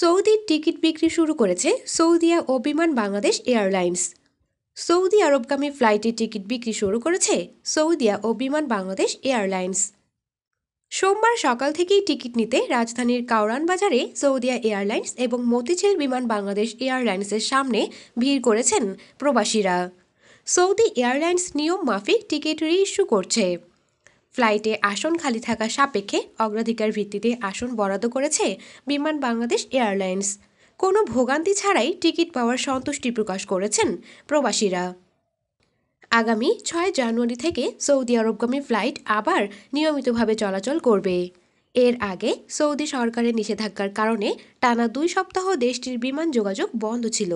সৌদির টিকিট বিক্রি শুরু করেছে সৌদিয়া ও বিমান বাংলাদেশ এয়ারলাইন্স। সৌদি আরবগামী ফ্লাইটের টিকিট বিক্রি শুরু করেছে সৌদিয়া ও বিমান বাংলাদেশ এয়ারলাইন্স। সোমবার সকাল থেকেই টিকিট নিতে রাজধানীর কাউরান বাজারে সৌদিয়া এয়ারলাইন্স এবং মতিঝিল বিমান বাংলাদেশ এয়ারলাইন্সের সামনে ভিড় করেছেন প্রবাসীরা। সৌদি এয়ারলাইন্স নিয়ম মাফিক টিকিট রিইস্যু করছে। ফ্লাইটে আসন খালি থাকা সাপেক্ষে অগ্রাধিকার ভিত্তিতে আসন বরাদ্দ করেছে বিমান বাংলাদেশ এয়ারলাইন্স। কোনো ভোগান্তি ছাড়াই টিকিট পাওয়ার সন্তুষ্টি প্রকাশ করেছেন প্রবাসীরা। আগামী ৬ জানুয়ারি থেকে সৌদি আরবগামী ফ্লাইট আবার নিয়মিতভাবে চলাচল করবে। এর আগে সৌদি সরকারের নিষেধাজ্ঞার কারণে টানা ২ সপ্তাহ দেশটির বিমান যোগাযোগ বন্ধ ছিল।